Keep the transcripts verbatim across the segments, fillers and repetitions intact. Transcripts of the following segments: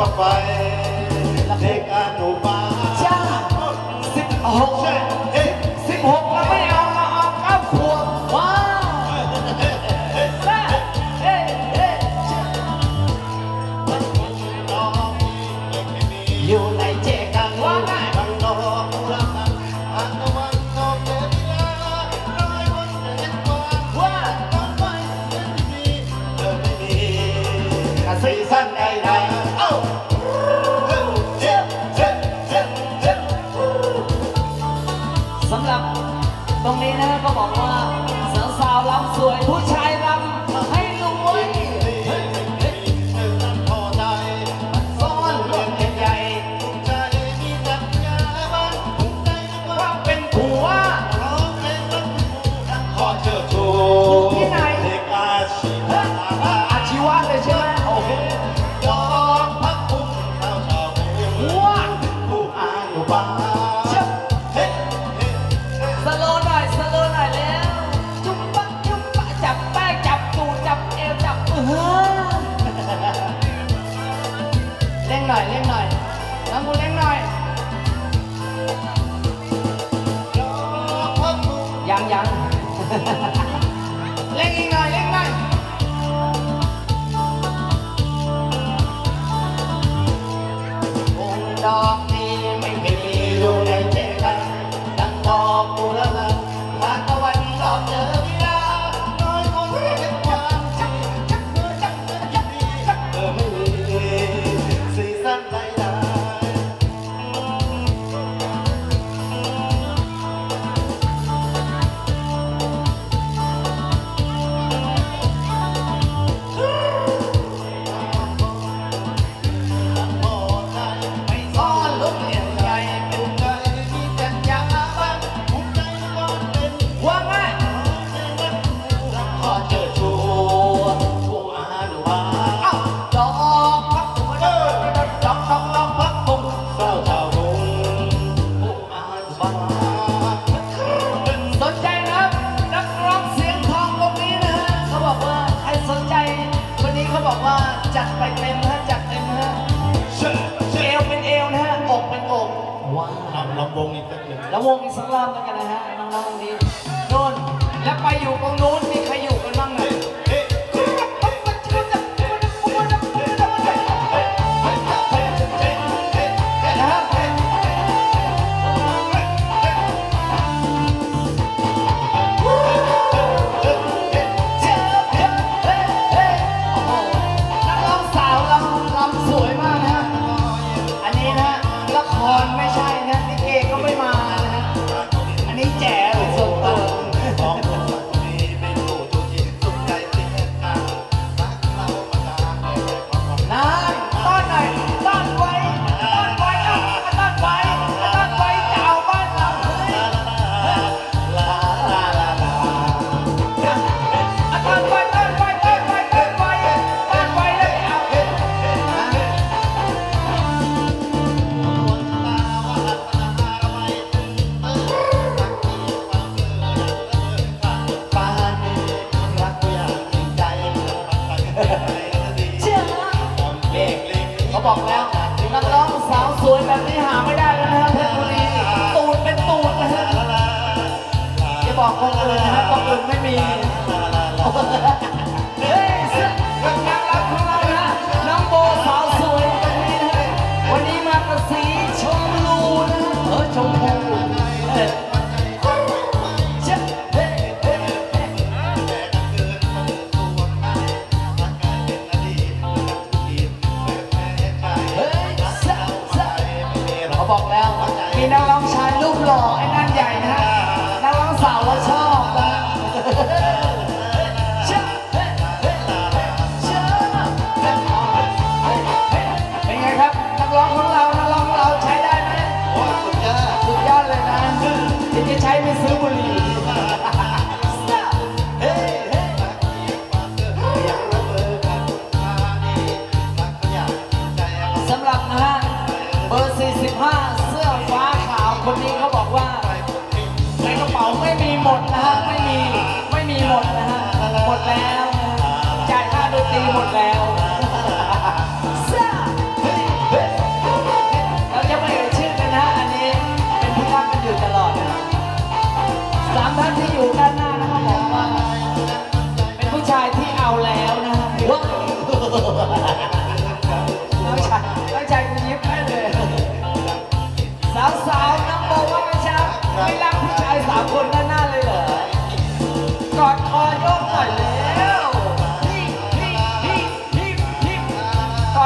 ปักไปเด็กอนุบาลจ้าสิบหกเอ๊ะสิบหกเราไม่เอาเราเอาเก้าขวบว้าอยู่ในเจกังว่าไงสำหรับตรงนี้นะก็บอกว่าสาวๆรำสวยผู้ชายรำให้รวยซ่อนเรื่องใหญ่ว่าเป็นผัวขอเจอโชว์ที่ไหนอาชีวะเลยใช่ไหมโอ้โหเล่นหน่อยเล่นหน่อยน้องกูเล่นหน่อยยังยังเล่นอีกหน่อยเล่นหน่อยองดอกนี้ไม่เคยมีอยู่ในใจกันดังดอกกุหลาบหากตะวันรอบเจอพี่ดาวน้อยคงไม่เป็นความจริงจักเธอจักเธอจักดีจักเธอไม่มีลำวงอีกสักหนึ่งลำวงอีกสักรอบแล้วกันนะฮะน้องๆตรงนี้โน่นและไปอยู่ตรงโน้นมีใครอยู่กันบ้างไหมบอกแล้วนักร้องสาวสวยแบบนี้หาไม่ได้แล้วนะครับเพชรบุรีตูดเป็นตูดนะฮะจะบอกคนอื่นนะครับคนอื่นไม่มีเฮ้ยนักร้องของเรานะน้องโบสาวสวยแบบนี้นะวันนี้มากระสีชมพูนะเออชมพูนักร้องชายรูปหล่อไอ้นั่นใหญ่นะฮะนักร้องสาวเราชอบนะเป็นไงครับนักร้องของเรานักร้องเราใช้ได้ไหมสุดยอดสุดยอดเลยนะถึงจะใช้ไม่ซื้อบุหรี่สำหรับนะฮะเบอร์สี่สิบห้าคนนี้เขาบอกว่าในกระเป๋าไม่มีหมดนะฮะไม่มีไม่มีหมดนะฮะหมดแล้วจ่ายค่าดนตรีหมดแล้ว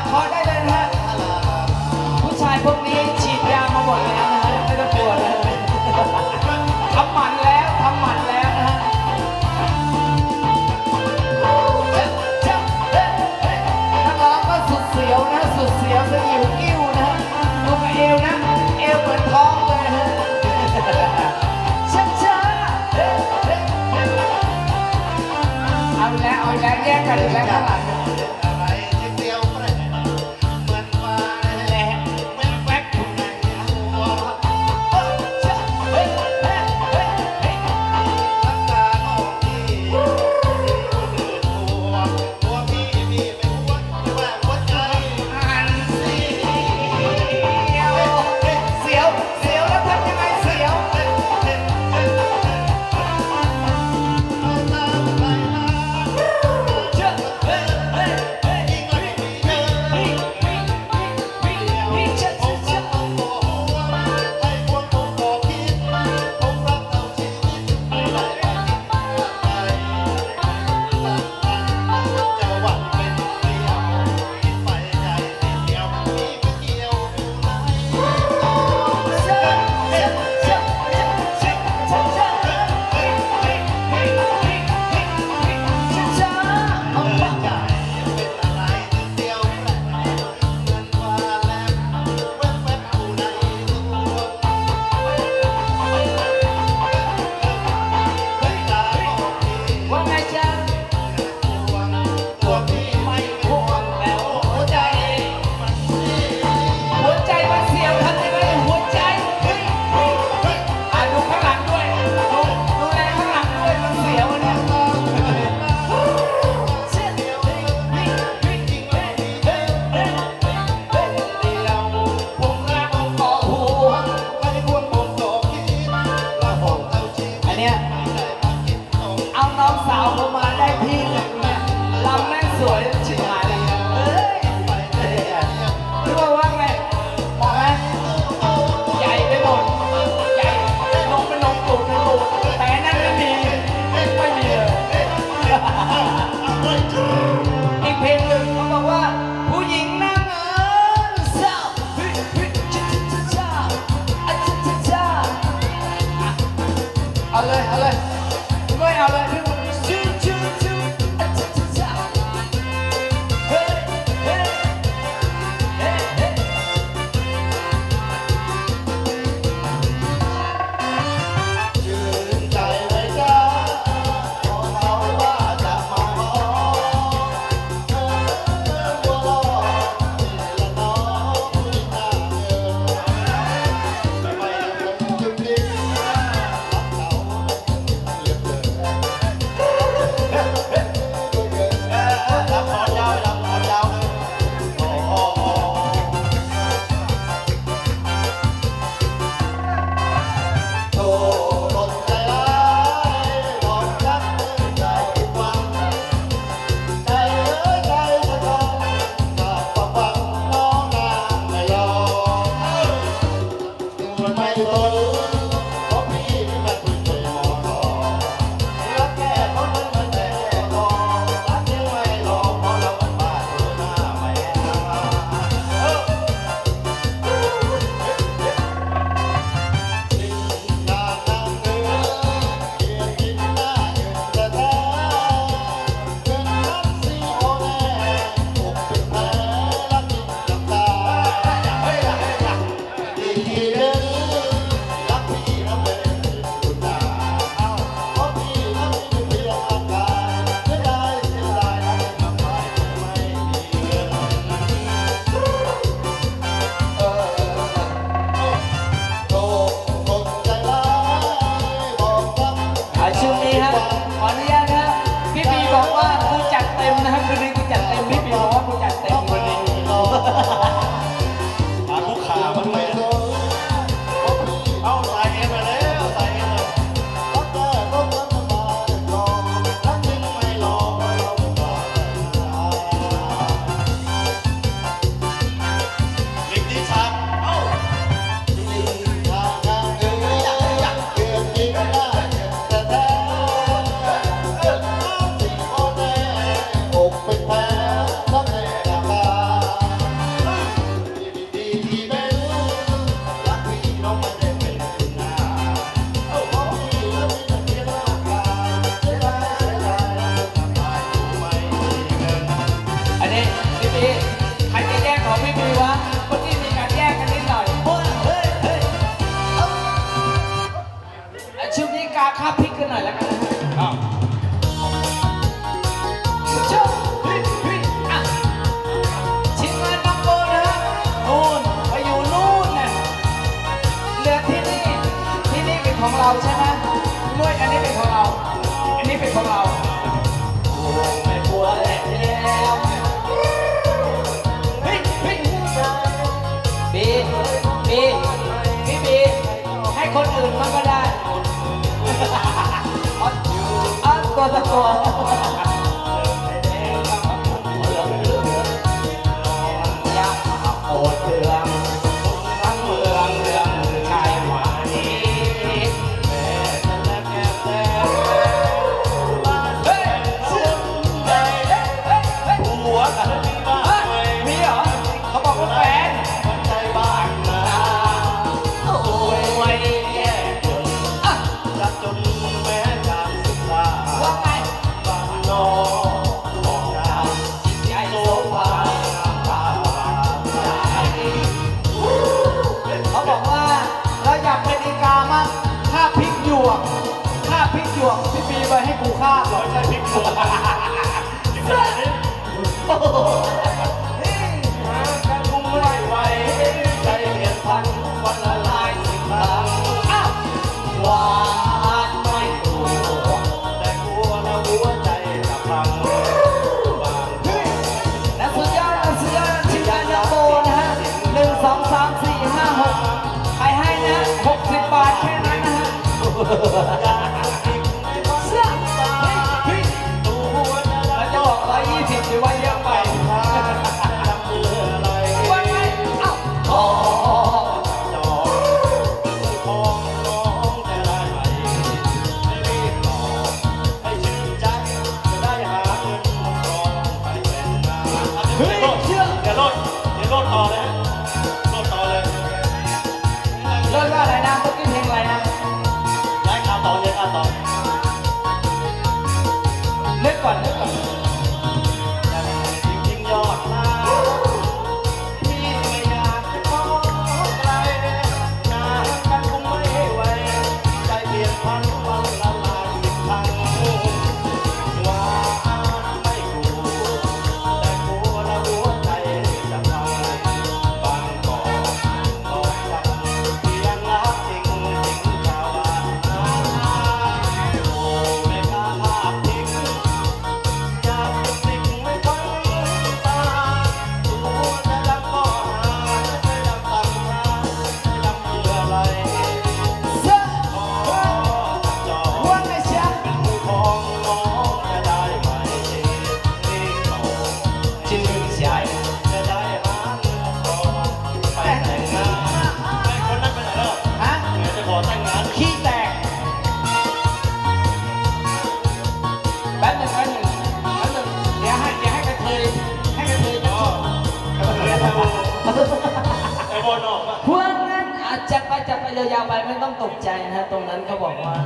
ดคอได้เลยนะฮะผู้ชายพวกนี้ฉีดยามาหมดแล้วนะฮะไม่ต้องกลัวนะทำหมันแล้วทำหมันแล้วนะฮะนักร้องก็สุดเสียวนะสุดเสียวสยิวกิ้วนะลงเอวนะเอวเหมือนท้องเลยนะช้าๆเอาแล้วเอาแล้วแยกกันแล้วข้างหลัง อื่นมันก็ได้อัดอัดตัวตะตัวพี่ปีไปให้กูฆ่าหรอใช่พี่กูนี่มาการกูไม่ไหวใจเปลี่ยนพันวันละลายสิบครั้งอ้าววาดไม่ถูกแต่กลัวนะหัวใจจะพังบางนักสุดยอดนักสุดยอดชิงอันดับโตนะฮะหนึ่งสองสามสี่ห้าหกใครให้นะหกสิบบาทแค่นั้นนะฮะควรนั้นอาจจะไปจับไปยาวๆไปไม่ต้องตกใจนะฮะตรงนั้นเขาบอกว่า